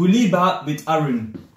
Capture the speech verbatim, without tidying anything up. Kuliba with Arun.